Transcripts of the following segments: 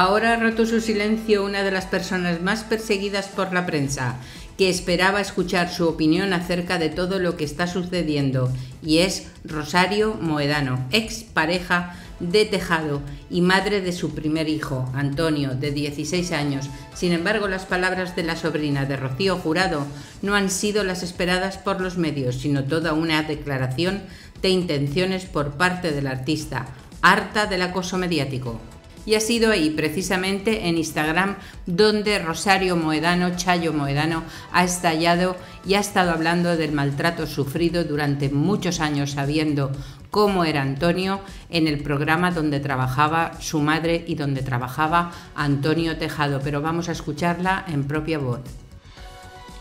Ahora ha roto su silencio una de las personas más perseguidas por la prensa, que esperaba escuchar su opinión acerca de todo lo que está sucediendo, y es Rosario Mohedano, ex pareja de Tejado y madre de su primer hijo, Antonio, de 16 años. Sin embargo, las palabras de la sobrina de Rocío Jurado no han sido las esperadas por los medios, sino toda una declaración de intenciones por parte del artista, harta del acoso mediático. Y ha sido ahí, precisamente en Instagram, donde Rosario Mohedano, Chayo Mohedano, ha estallado y ha estado hablando del maltrato sufrido durante muchos años, sabiendo cómo era Antonio en el programa donde trabajaba su madre y donde trabajaba Antonio Tejado. Pero vamos a escucharla en propia voz.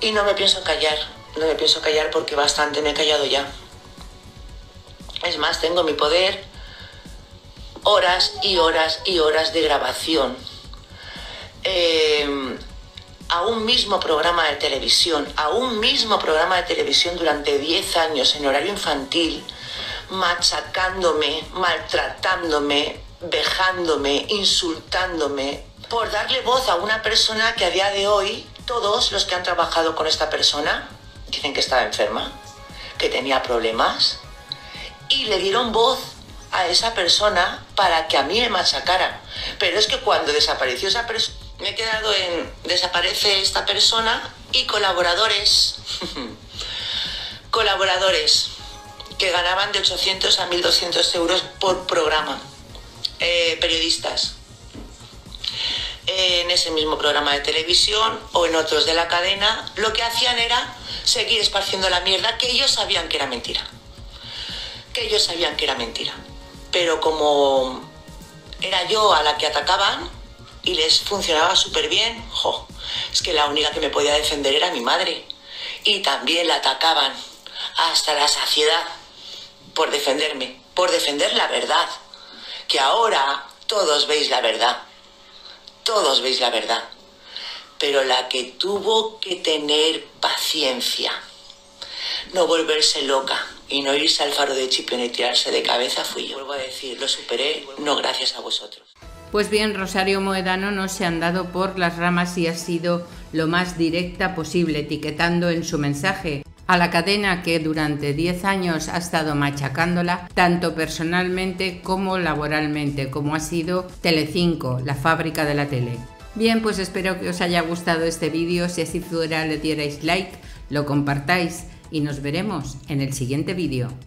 Y no me pienso callar porque bastante me he callado ya. Es más, tengo mi poder. Horas y horas y horas de grabación a un mismo programa de televisión, durante 10 años en horario infantil, machacándome, maltratándome, vejándome, insultándome, por darle voz a una persona que a día de hoy todos los que han trabajado con esta persona dicen que estaba enferma, que tenía problemas, y le dieron voz a esa persona para que a mí me machacara. Pero es que cuando desapareció esa persona, me he quedado en desaparece esta persona y colaboradores que ganaban de 800 a 1.200 euros por programa, periodistas, en ese mismo programa de televisión o en otros de la cadena. Lo que hacían era seguir esparciendo la mierda que ellos sabían que era mentira, pero como era yo a la que atacaban y les funcionaba súper bien, es que la única que me podía defender era mi madre, y también la atacaban hasta la saciedad por defenderme, por defender la verdad, que ahora todos veis la verdad, pero la que tuvo que tener paciencia, no volverse loca y no irse al faro de Chipión y tirarse de cabeza fui yo. Vuelvo a decir, lo superé, no gracias a vosotros. Pues bien, Rosario Mohedano no se ha andado por las ramas y ha sido lo más directa posible, etiquetando en su mensaje a la cadena que durante 10 años ha estado machacándola, tanto personalmente como laboralmente, como ha sido Telecinco, la fábrica de la tele. Bien, pues espero que os haya gustado este vídeo. Si así fuera, le dierais like, lo compartáis y nos veremos en el siguiente vídeo.